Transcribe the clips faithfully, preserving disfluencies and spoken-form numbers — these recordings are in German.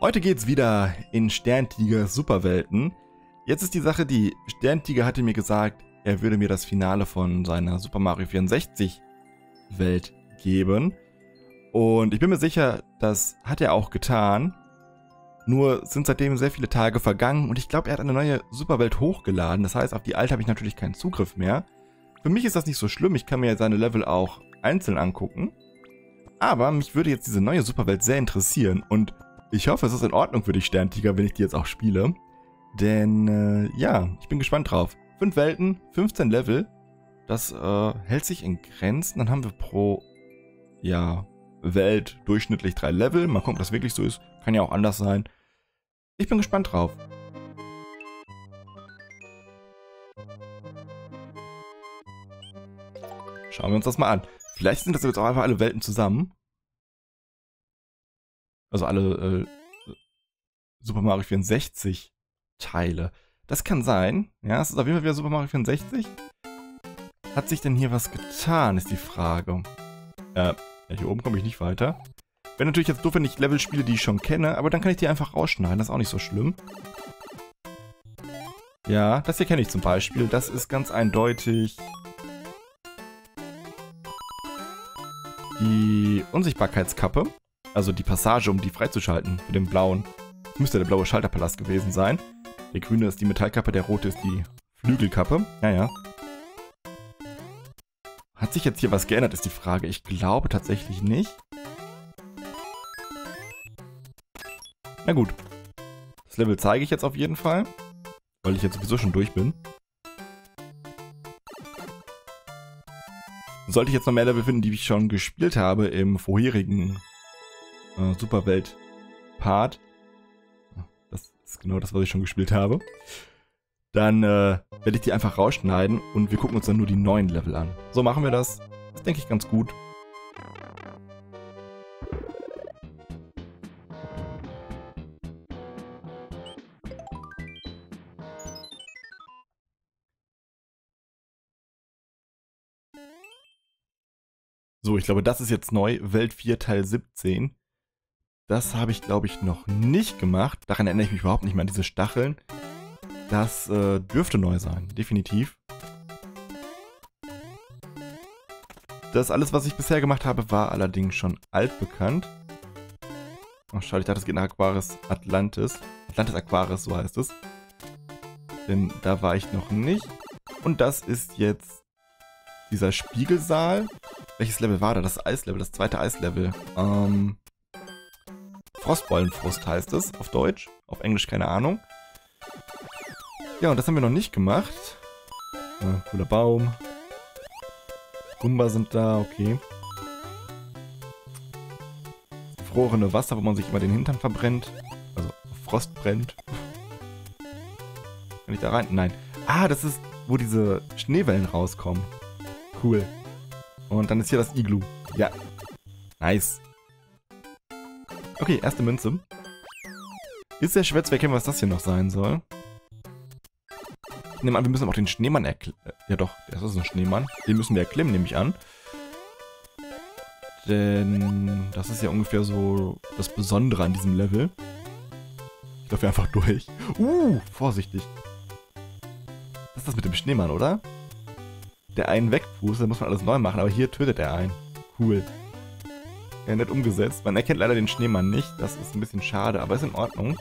Heute geht's wieder in Sterntiger Superwelten. Jetzt ist die Sache die, Sterntiger hatte mir gesagt, er würde mir das Finale von seiner Super Mario vierundsechzig Welt geben. Und ich bin mir sicher, das hat er auch getan. Nur sind seitdem sehr viele Tage vergangen und ich glaube, er hat eine neue Superwelt hochgeladen. Das heißt, auf die alte habe ich natürlich keinen Zugriff mehr. Für mich ist das nicht so schlimm, ich kann mir seine Level auch einzeln angucken. Aber mich würde jetzt diese neue Superwelt sehr interessieren und ich hoffe, es ist in Ordnung für die Sterntiger, wenn ich die jetzt auch spiele. Denn, äh, ja, ich bin gespannt drauf. Fünf Welten, fünfzehn Level, das äh, hält sich in Grenzen. Dann haben wir pro, ja, Welt durchschnittlich drei Level. Mal gucken, ob das wirklich so ist. Kann ja auch anders sein. Ich bin gespannt drauf. Schauen wir uns das mal an. Vielleicht sind das jetzt auch einfach alle Welten zusammen. Also alle äh, Super Mario vierundsechzig Teile. Das kann sein. Ja, es ist auf jeden Fall wieder Super Mario vierundsechzig. Hat sich denn hier was getan, ist die Frage. Äh, hier oben komme ich nicht weiter. Wäre natürlich jetzt doof, wenn ich Level spiele, die ich schon kenne, aber dann kann ich die einfach rausschneiden. Das ist auch nicht so schlimm. Ja, das hier kenne ich zum Beispiel. Das ist ganz eindeutig die Unsichtbarkeitskappe. Also die Passage, um die freizuschalten mit dem blauen. Müsste der blaue Schalterpalast gewesen sein. Der grüne ist die Metallkappe, der rote ist die Flügelkappe. Naja. Hat sich jetzt hier was geändert, ist die Frage. Ich glaube tatsächlich nicht. Na gut. Das Level zeige ich jetzt auf jeden Fall. Weil ich jetzt sowieso schon durch bin. Sollte ich jetzt noch mehr Level finden, die ich schon gespielt habe im vorherigen Superwelt-Part. Das ist genau das, was ich schon gespielt habe. Dann äh, werde ich die einfach rausschneiden und wir gucken uns dann nur die neuen Level an. So machen wir das. Das denke ich ganz gut. So, ich glaube, das ist jetzt neu. Welt vier Teil siebzehn. Das habe ich, glaube ich, noch nicht gemacht. Daran erinnere ich mich überhaupt nicht mehr an diese Stacheln. Das äh, dürfte neu sein, definitiv. Das alles, was ich bisher gemacht habe, war allerdings schon altbekannt. Ach, schade, ich dachte, es geht nach Aquaria Atlantis. Atlantis Aquaris, so heißt es. Denn da war ich noch nicht. Und das ist jetzt dieser Spiegelsaal. Welches Level war da? Das Eislevel, das zweite Eislevel. Ähm... Frostballenfrust heißt es, auf Deutsch, auf Englisch keine Ahnung. Ja, und das haben wir noch nicht gemacht. Ah, cooler Baum. Bumba sind da, okay. Gefrorene Wasser, wo man sich immer den Hintern verbrennt. Also, Frost brennt. Kann ich da rein? Nein. Ah, das ist, wo diese Schneewellen rauskommen. Cool. Und dann ist hier das Iglu. Ja. Nice. Okay, erste Münze. Ist sehr schwer zu erkennen, was das hier noch sein soll. Ich nehme an, wir müssen auch den Schneemann erklimmen. Ja doch, das ist ein Schneemann. Den müssen wir erklimmen, nehme ich an. Denn das ist ja ungefähr so das Besondere an diesem Level. Ich laufe hier einfach durch. Uh, vorsichtig. Das ist das mit dem Schneemann, oder? Der einen wegpustet, da muss man alles neu machen, aber hier tötet er einen. Cool. Ja, nett umgesetzt. Man erkennt leider den Schneemann nicht. Das ist ein bisschen schade, aber ist in Ordnung.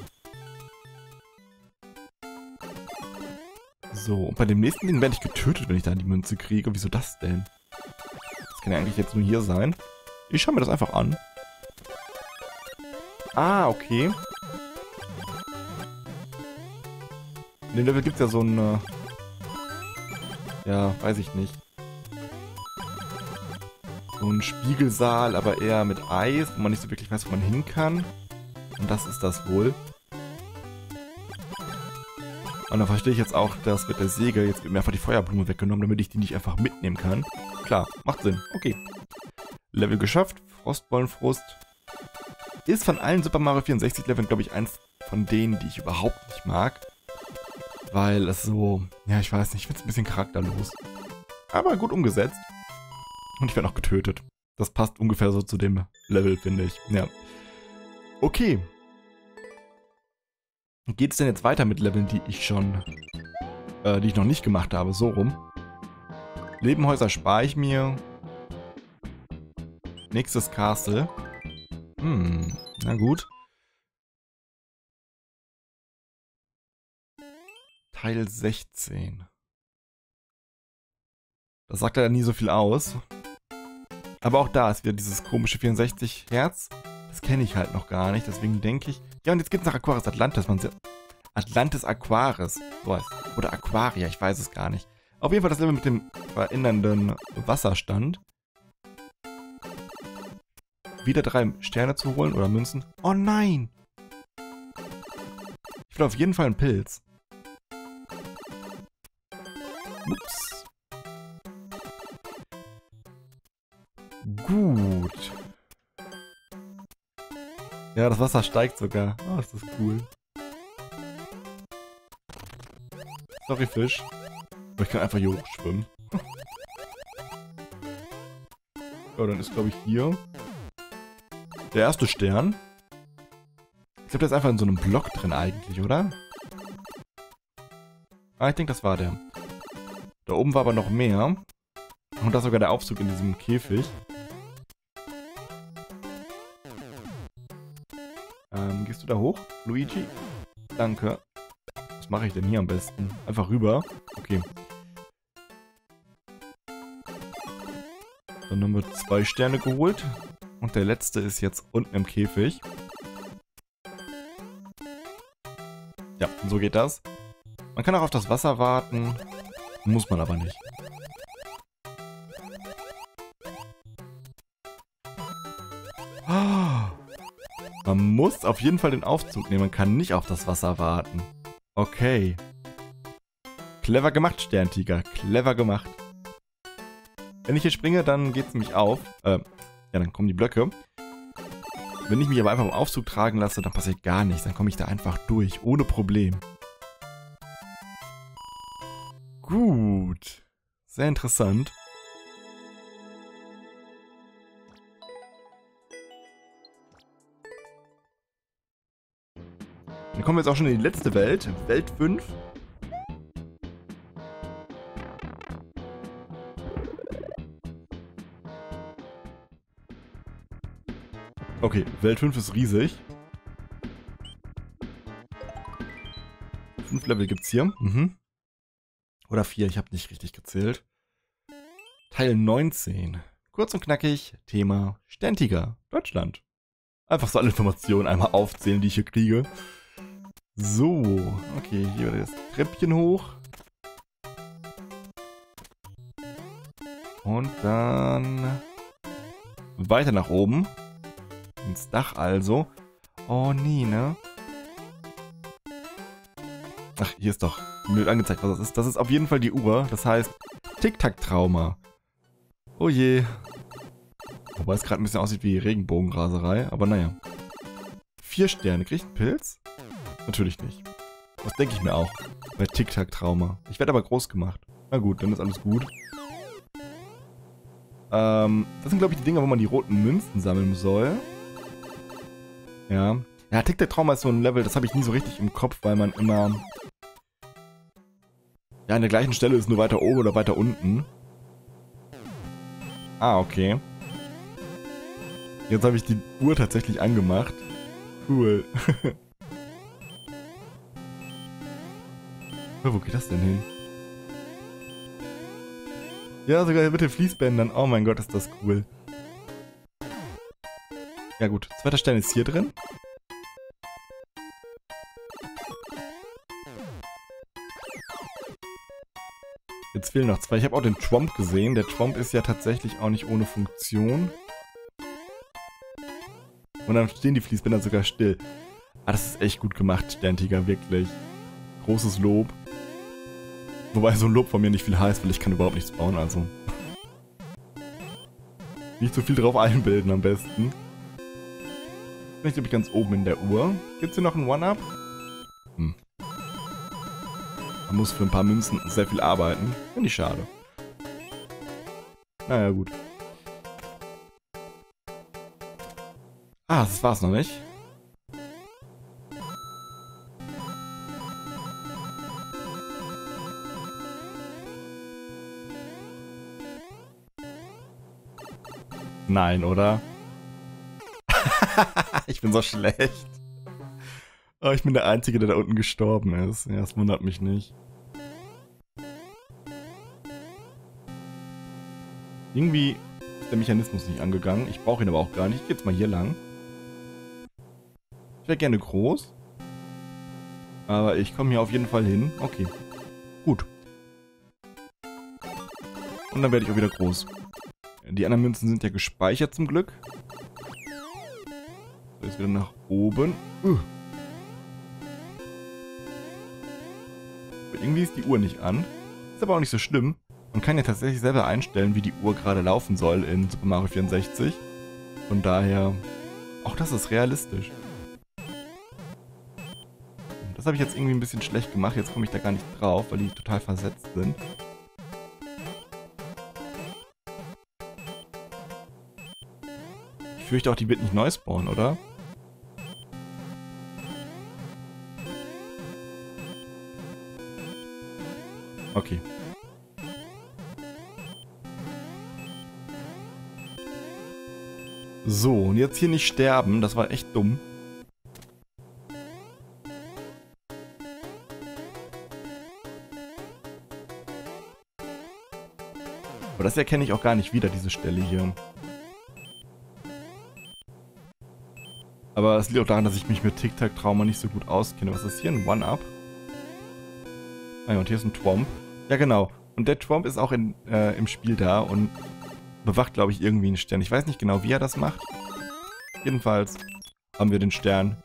So, und bei dem nächsten Ding werde ich getötet, wenn ich da die Münze kriege. Wieso das denn? Das kann ja eigentlich jetzt nur hier sein. Ich schaue mir das einfach an. Ah, okay. In dem Level gibt es ja so ein... Ja, weiß ich nicht. So ein Spiegelsaal, aber eher mit Eis, wo man nicht so wirklich weiß, wo man hin kann. Und das ist das wohl. Und da verstehe ich jetzt auch, dass mit der Säge jetzt wird mir einfach die Feuerblume weggenommen, damit ich die nicht einfach mitnehmen kann. Klar, macht Sinn. Okay. Level geschafft. Frostballenfrust. Ist von allen Super Mario vierundsechzig Leveln, glaube ich, eins von denen, die ich überhaupt nicht mag. Weil es so... Ja, ich weiß nicht. Ich finde es ein bisschen charakterlos. Aber gut umgesetzt. Und ich werde noch getötet. Das passt ungefähr so zu dem Level, finde ich. Ja. Okay. Geht es denn jetzt weiter mit Leveln, die ich schon, äh, die ich noch nicht gemacht habe? So rum. Lebenhäuser spare ich mir. Nächstes Castle. Hm, na gut. Teil sechzehn. Das sagt ja nie so viel aus. Aber auch da ist wieder dieses komische vierundsechzig Hertz. Das kenne ich halt noch gar nicht, deswegen denke ich... Ja, und jetzt geht's nach Aquaris Atlantis. Man sieht Atlantis Aquaris. So heißt es. Oder Aquaria, ich weiß es gar nicht. Auf jeden Fall das Level mit dem verändernden Wasserstand. Wieder drei Sterne zu holen oder Münzen. Oh nein! Ich will auf jeden Fall einen Pilz. Ups. Gut. Ja, das Wasser steigt sogar. Oh, ist das cool. Sorry, Fisch. Aber ich kann einfach hier hochschwimmen. Ja, dann ist, glaube ich, hier der erste Stern. Ich glaube, der ist einfach in so einem Block drin eigentlich, oder? Ah, ich denke, das war der. Da oben war aber noch mehr. Und da ist sogar der Aufzug in diesem Käfig. Ähm, gehst du da hoch, Luigi? Danke. Was mache ich denn hier am besten? Einfach rüber. Okay. Dann haben wir zwei Sterne geholt. Und der letzte ist jetzt unten im Käfig. Ja, so geht das. Man kann auch auf das Wasser warten. Muss man aber nicht. Man muss auf jeden Fall den Aufzug nehmen. Man kann nicht auf das Wasser warten. Okay. Clever gemacht, Sterntiger. Clever gemacht. Wenn ich hier springe, dann geht es mich auf. Äh, ja, dann kommen die Blöcke. Wenn ich mich aber einfach im Aufzug tragen lasse, dann passiert gar nichts. Dann komme ich da einfach durch. Ohne Problem. Gut. Sehr interessant. Dann kommen wir jetzt auch schon in die letzte Welt. Welt fünf. Okay, Welt fünf ist riesig. Fünf Level gibt's hier. Mhm. Oder vier, ich habe nicht richtig gezählt. Teil neunzehn. Kurz und knackig, Thema Sterntiger, Deutschland. Einfach so alle Informationen einmal aufzählen, die ich hier kriege. So, okay, hier wird das Treppchen hoch. Und dann weiter nach oben. Ins Dach also. Oh nee, ne? Ach, hier ist doch blöd angezeigt, was das ist. Das ist auf jeden Fall die Uhr. Das heißt Tic-Tac-Trauma. Oh je. Wobei es gerade ein bisschen aussieht wie Regenbogenraserei. Aber naja. Vier Sterne. Krieg ich einen Pilz? Natürlich nicht. Das denke ich mir auch. Bei Tic-Tac-Trauma. Ich werde aber groß gemacht. Na gut, dann ist alles gut. Ähm, das sind, glaube ich, die Dinger, wo man die roten Münzen sammeln soll. Ja. Ja, Tic-Tac-Trauma ist so ein Level, das habe ich nie so richtig im Kopf, weil man immer... Ja, an der gleichen Stelle ist, nur weiter oben oder weiter unten. Ah, okay. Jetzt habe ich die Uhr tatsächlich angemacht. Cool. Wo geht das denn hin? Ja, sogar mit den Fließbändern. Oh mein Gott, ist das cool. Ja gut, zweiter Stern ist hier drin. Jetzt fehlen noch zwei. Ich habe auch den Tromp gesehen. Der Tromp ist ja tatsächlich auch nicht ohne Funktion. Und dann stehen die Fließbänder sogar still. Ah, das ist echt gut gemacht, Sterntiger, wirklich. Großes Lob. Wobei so ein Lob von mir nicht viel heißt, weil ich kann überhaupt nichts bauen, also. Nicht so viel drauf einbilden am besten. Bin ich, glaube ich, ganz oben in der Uhr. Gibt's hier noch ein One-Up? Hm. Man muss für ein paar Münzen sehr viel arbeiten. Finde ich schade. Naja, gut. Ah, das war's noch nicht. Nein, oder? Ich bin so schlecht. Oh, ich bin der Einzige, der da unten gestorben ist. Ja, das wundert mich nicht. Irgendwie ist der Mechanismus nicht angegangen. Ich brauche ihn aber auch gar nicht. Ich gehe jetzt mal hier lang. Ich wäre gerne groß. Aber ich komme hier auf jeden Fall hin. Okay. Gut. Und dann werde ich auch wieder groß. Die anderen Münzen sind ja gespeichert zum Glück. So, jetzt wieder nach oben. Uh. Irgendwie ist die Uhr nicht an. Ist aber auch nicht so schlimm. Man kann ja tatsächlich selber einstellen, wie die Uhr gerade laufen soll in Super Mario vierundsechzig. Von daher, auch das ist realistisch. Das habe ich jetzt irgendwie ein bisschen schlecht gemacht. Jetzt komme ich da gar nicht drauf, weil die total versetzt sind. Ich fürchte auch, die wird nicht neu spawnen, oder? Okay. So, und jetzt hier nicht sterben, das war echt dumm. Aber das erkenne ich auch gar nicht wieder, diese Stelle hier. Aber es liegt auch daran, dass ich mich mit Tic-Tac-Trauma nicht so gut auskenne. Was ist hier? Ein One-Up? Ah ja, und hier ist ein Twomp. Ja, genau. Und der Twomp ist auch in, äh, im Spiel da und bewacht, glaube ich, irgendwie einen Stern. Ich weiß nicht genau, wie er das macht. Jedenfalls haben wir den Stern.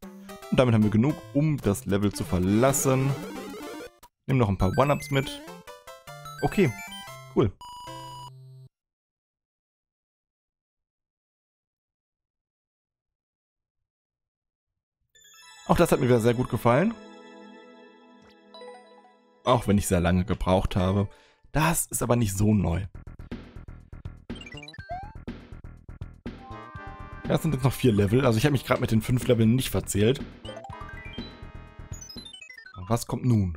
Und damit haben wir genug, um das Level zu verlassen. Nehmen noch ein paar One-Ups mit. Okay, cool. Auch das hat mir wieder sehr gut gefallen. Auch wenn ich sehr lange gebraucht habe. Das ist aber nicht so neu. Ja, das sind jetzt noch vier Level. Also ich habe mich gerade mit den fünf Leveln nicht verzählt. Aber was kommt nun?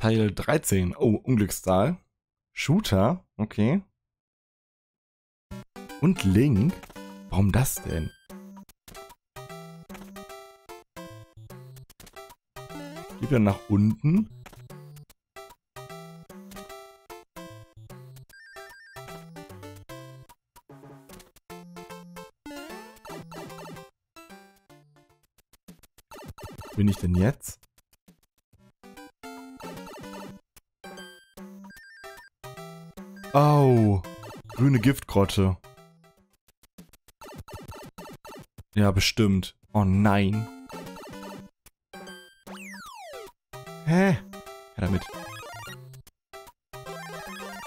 Teil dreizehn. Oh, Unglückszahl. Shooter. Okay. Und Link. Warum das denn? Geht dann nach unten. Bin ich denn jetzt? Oh, grüne Giftgrotte. Ja, bestimmt. Oh nein. Hä? Her damit.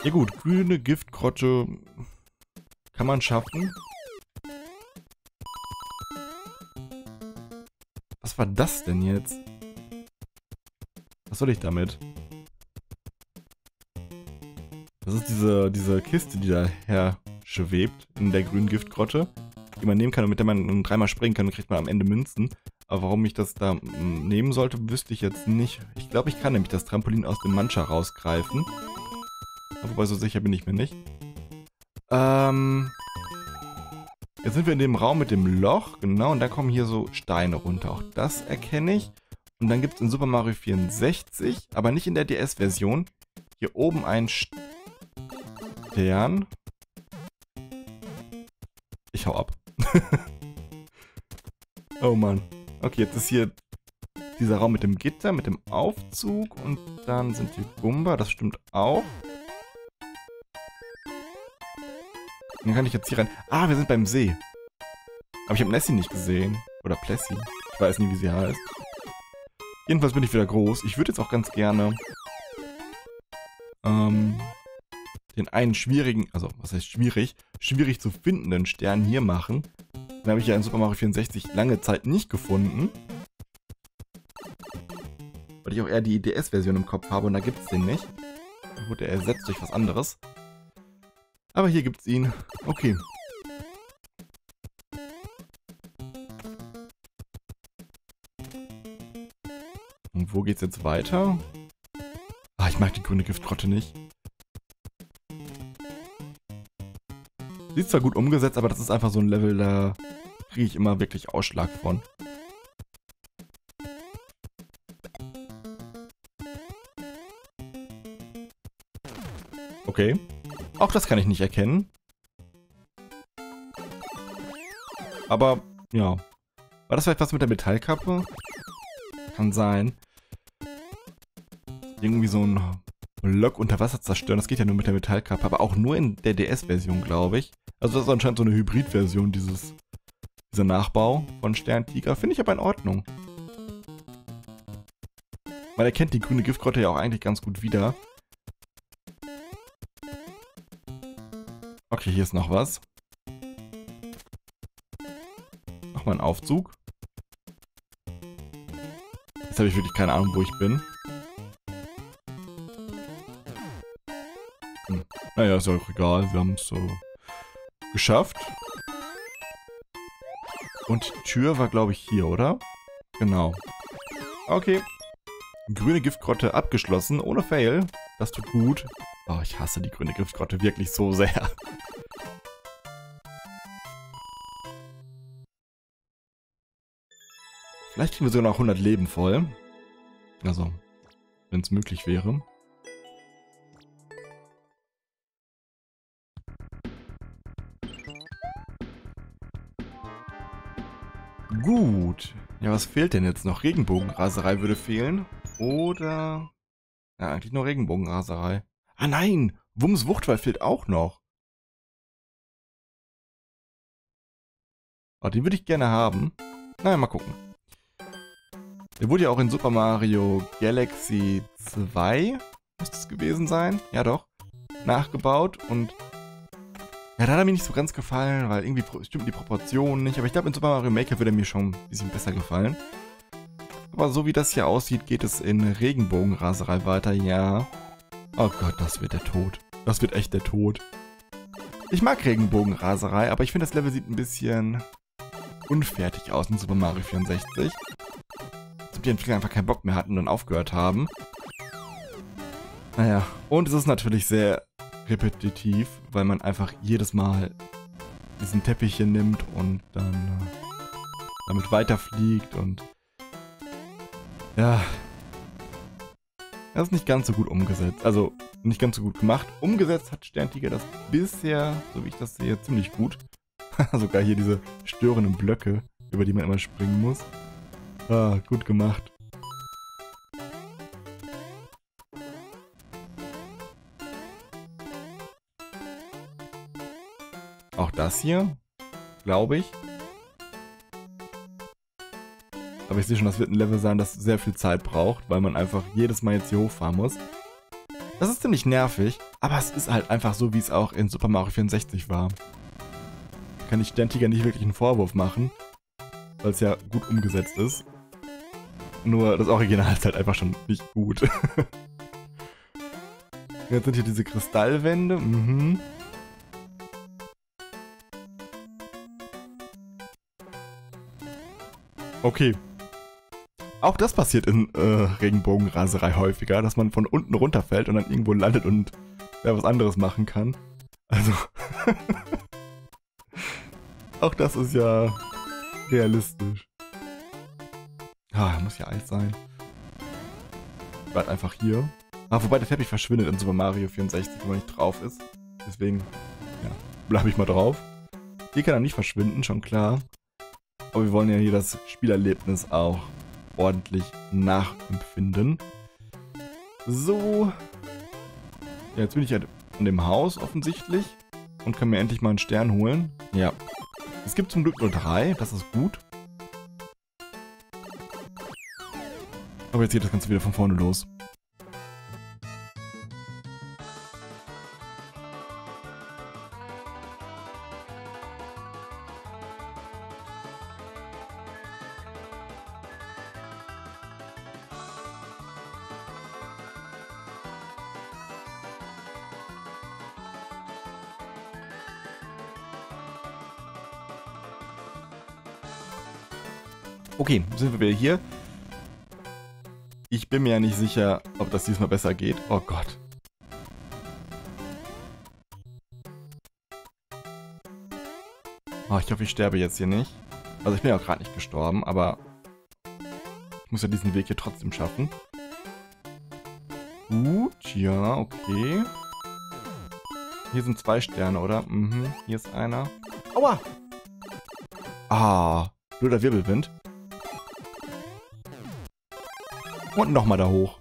Ja gut, grüne Giftgrotte kann man schaffen. Was war das denn jetzt? Was soll ich damit? Das ist diese, diese Kiste, die daher schwebt in der grünen Giftgrotte, die man nehmen kann und mit der man dreimal springen kann und kriegt man am Ende Münzen. Aber warum ich das da nehmen sollte, wüsste ich jetzt nicht. Ich glaube, ich kann nämlich das Trampolin aus dem Mancha rausgreifen. Wobei, so sicher bin ich mir nicht. Ähm... Jetzt sind wir in dem Raum mit dem Loch, genau, und da kommen hier so Steine runter. Auch das erkenne ich. Und dann gibt es in Super Mario vierundsechzig, aber nicht in der D S-Version, hier oben einen Stern. Ich hau ab. Oh Mann. Okay, jetzt ist hier dieser Raum mit dem Gitter, mit dem Aufzug und dann sind die Bumba, das stimmt auch. Dann kann ich jetzt hier rein. Ah, wir sind beim See. Aber ich habe Nessie nicht gesehen. Oder Plessie. Ich weiß nicht, wie sie heißt. Jedenfalls bin ich wieder groß. Ich würde jetzt auch ganz gerne ähm, den einen schwierigen, also was heißt schwierig, schwierig zu findenden Stern hier machen. Den habe ich ja in Super Mario vierundsechzig lange Zeit nicht gefunden. Weil ich auch eher die D S-Version im Kopf habe und da gibt es den nicht. Da wurde er ersetzt durch was anderes. Aber hier gibt's ihn. Okay. Und wo geht's jetzt weiter? Ah, ich mag die grüne Giftgrotte nicht. Sie ist zwar gut umgesetzt, aber das ist einfach so ein Level, da kriege ich immer wirklich Ausschlag von. Okay. Auch das kann ich nicht erkennen. Aber, ja. War das vielleicht was mit der Metallkappe? Kann sein. Irgendwie so ein Block unter Wasser zerstören. Das geht ja nur mit der Metallkappe. Aber auch nur in der D S-Version, glaube ich. Also das ist anscheinend so eine Hybrid-Version, dieses, dieser Nachbau von Sterntiger. Finde ich aber in Ordnung. Man erkennt die grüne Giftgrotte ja auch eigentlich ganz gut wieder. Okay, hier ist noch was. Nochmal einen Aufzug. Jetzt habe ich wirklich keine Ahnung, wo ich bin. Hm. Naja, ist ja auch egal. Wir haben es so geschafft. Und die Tür war, glaube ich, hier, oder? Genau. Okay. Grüne Giftgrotte abgeschlossen, ohne Fail. Das tut gut. Oh, ich hasse die grüne Giftgrotte wirklich so sehr. Vielleicht kriegen wir sogar noch hundert Leben voll. Also, wenn es möglich wäre. Gut. Ja, was fehlt denn jetzt noch? Regenbogenraserei würde fehlen. Oder... ja, eigentlich nur Regenbogenraserei. Ah nein! Wumms Wuchtwall fehlt auch noch. Oh, den würde ich gerne haben. Naja, mal gucken. Der wurde ja auch in Super Mario Galaxy zwei, müsste es gewesen sein, ja doch, nachgebaut und ja, da hat er mir nicht so ganz gefallen, weil irgendwie stimmen die Proportionen nicht, aber ich glaube in Super Mario Maker würde er mir schon ein bisschen besser gefallen. Aber so wie das hier aussieht, geht es in Regenbogenraserei weiter, ja. Oh Gott, das wird der Tod. Das wird echt der Tod. Ich mag Regenbogenraserei, aber ich finde das Level sieht ein bisschen unfertig aus in Super Mario vierundsechzig. Die Entwickler einfach keinen Bock mehr hatten und aufgehört haben. Naja, und es ist natürlich sehr repetitiv, weil man einfach jedes Mal diesen Teppich hier nimmt und dann äh, damit weiterfliegt und ja, das ist nicht ganz so gut umgesetzt, also nicht ganz so gut gemacht. Umgesetzt hat Sterntiger das bisher, so wie ich das sehe, ziemlich gut. Sogar hier diese störenden Blöcke, über die man immer springen muss. Ah, gut gemacht. Auch das hier, glaube ich. Aber ich sehe schon, das wird ein Level sein, das sehr viel Zeit braucht, weil man einfach jedes Mal jetzt hier hochfahren muss. Das ist ziemlich nervig, aber es ist halt einfach so, wie es auch in Super Mario vierundsechzig war. Da kann ich Sterntiger nicht wirklich einen Vorwurf machen, weil es ja gut umgesetzt ist. Nur das Original ist halt einfach schon nicht gut. Jetzt sind hier diese Kristallwände. Mhm. Okay. Auch das passiert in äh, Regenbogenraserei häufiger, dass man von unten runterfällt und dann irgendwo landet und ja, was anderes machen kann. Also. Auch das ist ja realistisch. Ah, muss ja alt sein. Ich warte einfach hier. Ah, wobei der Teppich verschwindet in Super Mario vierundsechzig, wenn man nicht drauf ist. Deswegen, ja, bleibe ich mal drauf. Hier kann er nicht verschwinden, schon klar. Aber wir wollen ja hier das Spielerlebnis auch ordentlich nachempfinden. So. Ja, jetzt bin ich ja in dem Haus offensichtlich und kann mir endlich mal einen Stern holen. Ja. Es gibt zum Glück nur drei, das ist gut. Aber jetzt geht das Ganze wieder von vorne los. Okay, sind wir hier. Ich bin mir ja nicht sicher, ob das diesmal besser geht. Oh Gott. Oh, ich hoffe, ich sterbe jetzt hier nicht. Also ich bin ja auch gerade nicht gestorben, aber ich muss ja diesen Weg hier trotzdem schaffen. Gut, ja, okay. Hier sind zwei Sterne, oder? Mhm, hier ist einer. Aua! Ah, blöder Wirbelwind. Und nochmal da hoch.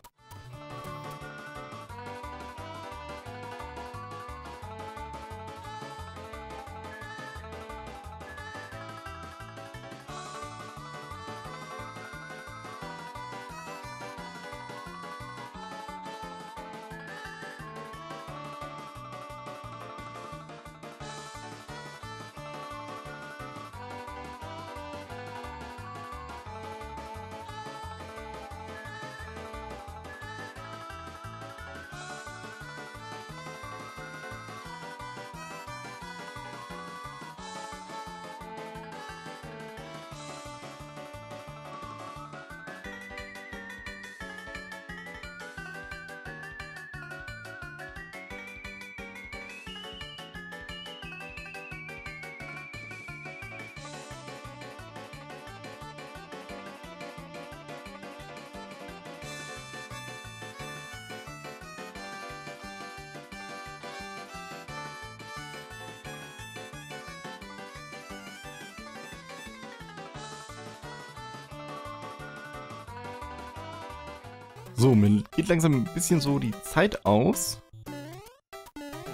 So, mir geht langsam ein bisschen so die Zeit aus.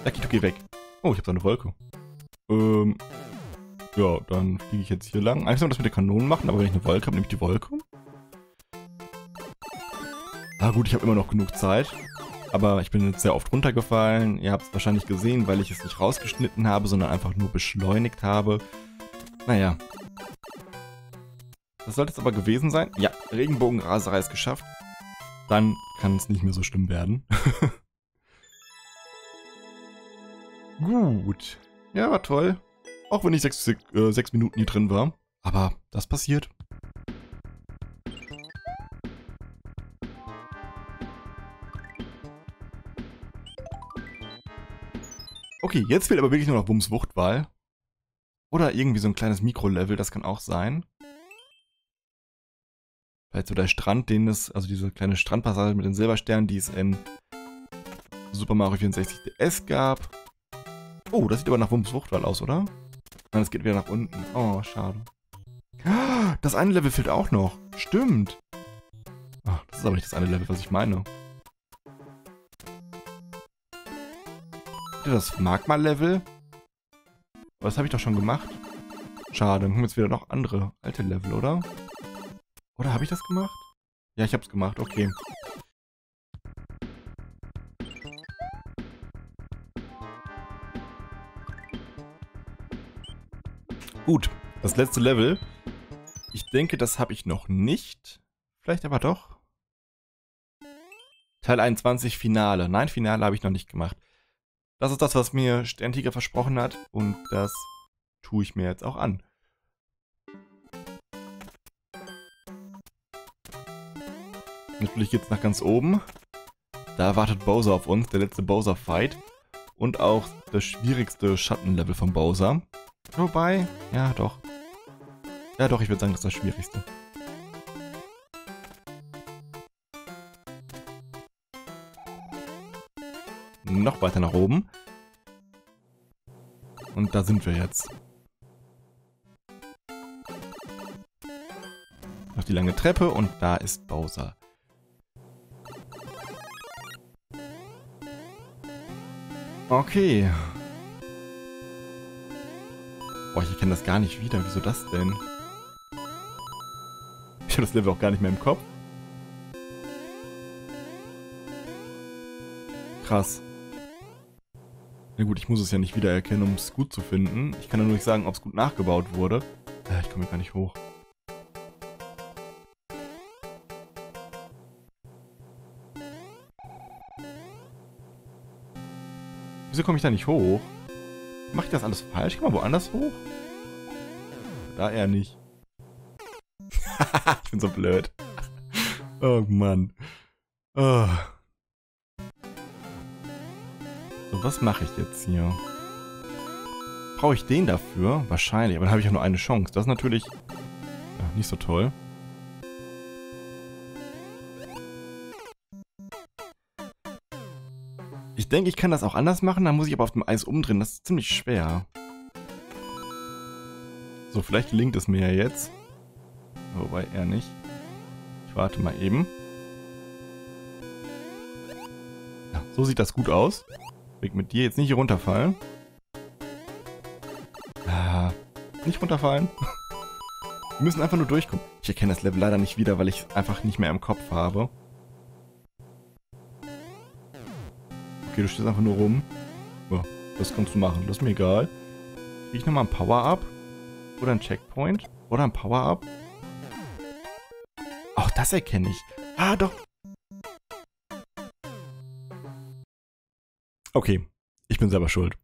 Lucky, du geh weg. Oh, ich habe da eine Wolke. Ähm, ja, dann fliege ich jetzt hier lang. Eigentlich soll man das mit den Kanonen machen, aber wenn ich eine Wolke habe, nehme ich die Wolke. Ah gut, ich habe immer noch genug Zeit. Aber ich bin jetzt sehr oft runtergefallen. Ihr habt es wahrscheinlich gesehen, weil ich es nicht rausgeschnitten habe, sondern einfach nur beschleunigt habe. Naja. Das sollte es aber gewesen sein. Ja, Regenbogenraserei ist geschafft. Dann kann es nicht mehr so schlimm werden. Gut. Ja, war toll. Auch wenn ich sechs, sechs, äh, sechs Minuten hier drin war. Aber das passiert. Okay, jetzt fehlt aber wirklich nur noch Wumms Wuchtwall. Oder irgendwie so ein kleines Mikrolevel, das kann auch sein. Vielleicht so der Strand, den es, also diese kleine Strandpassage mit den Silbersternen, die es in Super Mario vierundsechzig D S gab. Oh, das sieht aber nach Wumms Wuchtwall aus, oder? Nein, es geht wieder nach unten. Oh, schade. Das eine Level fehlt auch noch. Stimmt. Ach, das ist aber nicht das eine Level, was ich meine. Das Magma-Level? Aber das habe ich doch schon gemacht. Schade, dann kommen jetzt wieder noch andere alte Level, oder? Oder habe ich das gemacht? Ja, ich habe es gemacht, okay. Gut, das letzte Level. Ich denke, das habe ich noch nicht. Vielleicht aber doch. Teil einundzwanzig, Finale. Nein, Finale habe ich noch nicht gemacht. Das ist das, was mir Sterntiger versprochen hat. Und das tue ich mir jetzt auch an. Natürlich geht's nach ganz oben. Da wartet Bowser auf uns, der letzte Bowser-Fight. Und auch das schwierigste Schattenlevel von Bowser. Wobei, ja doch. Ja doch, ich würde sagen, das ist das schwierigste. Noch weiter nach oben. Und da sind wir jetzt. Noch die lange Treppe und da ist Bowser. Okay. Boah, ich erkenne das gar nicht wieder. Wieso das denn? Ich habe das Level auch gar nicht mehr im Kopf. Krass. Na gut, ich muss es ja nicht wiedererkennen, um es gut zu finden. Ich kann ja nur nicht sagen, ob es gut nachgebaut wurde. Äh, ich komme hier gar nicht hoch. Wieso komme ich da nicht hoch? Mache ich das alles falsch? Ich kann mal woanders hoch? Da eher nicht. Ich bin so blöd. Oh Mann. Oh. So, was mache ich jetzt hier? brauche ich den dafür? Wahrscheinlich, aber dann habe ich ja nur eine Chance. Das ist natürlich ja, nicht so toll. Ich denke, ich kann das auch anders machen, dann muss ich aber auf dem Eis umdrehen. Das ist ziemlich schwer. So, vielleicht gelingt es mir ja jetzt. Wobei, eher nicht. Ich warte mal eben. Ja, so sieht das gut aus. Ich will mit dir jetzt nicht hier runterfallen. Ah, nicht runterfallen. Wir müssen einfach nur durchkommen. Ich erkenne das Level leider nicht wieder, weil ich es einfach nicht mehr im Kopf habe. Okay, du stehst einfach nur rum. Ja, das kannst du machen, das ist mir egal. Krieg ich nochmal ein Power-Up? Oder ein Checkpoint? Oder ein Power-Up? Auch das erkenne ich. Ah, doch. Okay, ich bin selber schuld.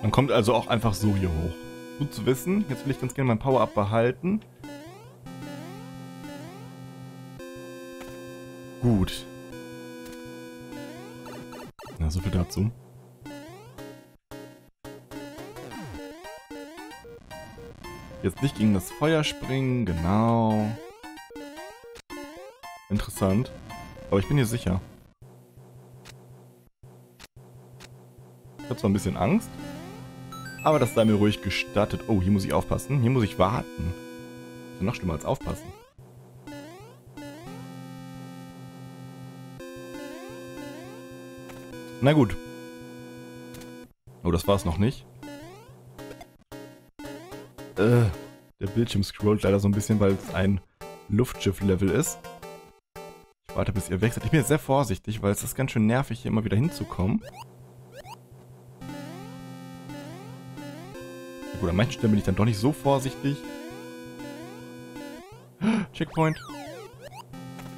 Man kommt also auch einfach so hier hoch. Gut zu wissen. Jetzt will ich ganz gerne mein Power-Up behalten. Gut. Na, so viel dazu. Jetzt nicht gegen das Feuer springen, genau. Interessant. Aber ich bin hier sicher. Ich habe zwar ein bisschen Angst, aber das sei mir ruhig gestattet. Oh, hier muss ich aufpassen. Hier muss ich warten. Ist ja noch schlimmer als aufpassen. Na gut. Oh, das war es noch nicht. Uh, der Bildschirm scrollt leider so ein bisschen, weil es ein Luftschiff-Level ist. Ich warte, bis ihr wechselt. Ich bin jetzt sehr vorsichtig, weil es ist ganz schön nervig, hier immer wieder hinzukommen. Ja, gut, an manchen Stellen bin ich dann doch nicht so vorsichtig. Checkpoint.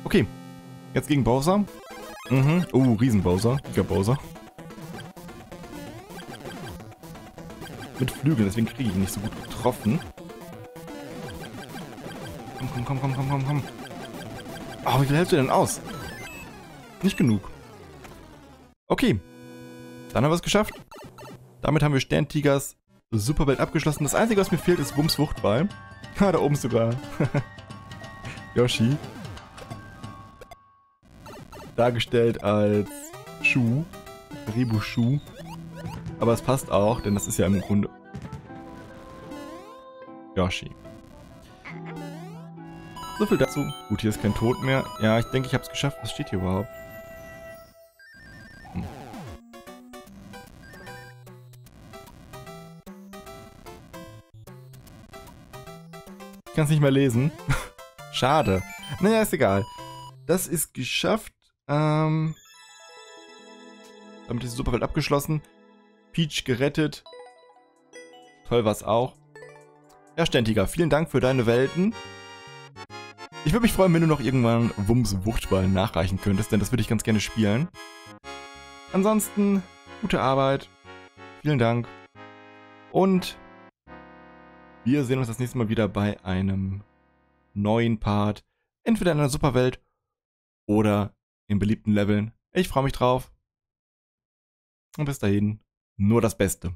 Okay, jetzt gegen Bowser. Mhm. Oh, Riesen-Bowser, Giga-Bowser. Mit Flügeln, deswegen kriege ich ihn nicht so gut getroffen. Komm, komm, komm, komm, komm, komm. Oh, wie viel hältst du denn aus? Nicht genug. Okay. Dann haben wir es geschafft. Damit haben wir Sterntigers Superwelt abgeschlossen. Das Einzige, was mir fehlt, ist Wumms Wuchtwall. Ah, da oben sogar. Yoshi. Dargestellt als Schuh. Ribuschuh. Aber es passt auch, denn das ist ja im Grunde Yoshi. So viel dazu. Gut, hier ist kein Tod mehr. Ja, ich denke, ich habe es geschafft. Was steht hier überhaupt? Hm. Ich kann es nicht mehr lesen. Schade. Naja, ist egal. Das ist geschafft. Ähm, damit ist die Superwelt abgeschlossen. Peach gerettet. Toll war's auch. Ja, Sterntiger, vielen Dank für deine Welten. Ich würde mich freuen, wenn du noch irgendwann Wumms Wuchtwall nachreichen könntest, denn das würde ich ganz gerne spielen. Ansonsten, gute Arbeit. Vielen Dank. Und wir sehen uns das nächste Mal wieder bei einem neuen Part. Entweder in einer Superwelt oder in beliebten Leveln. Ich freue mich drauf. Und bis dahin. Nur das Beste.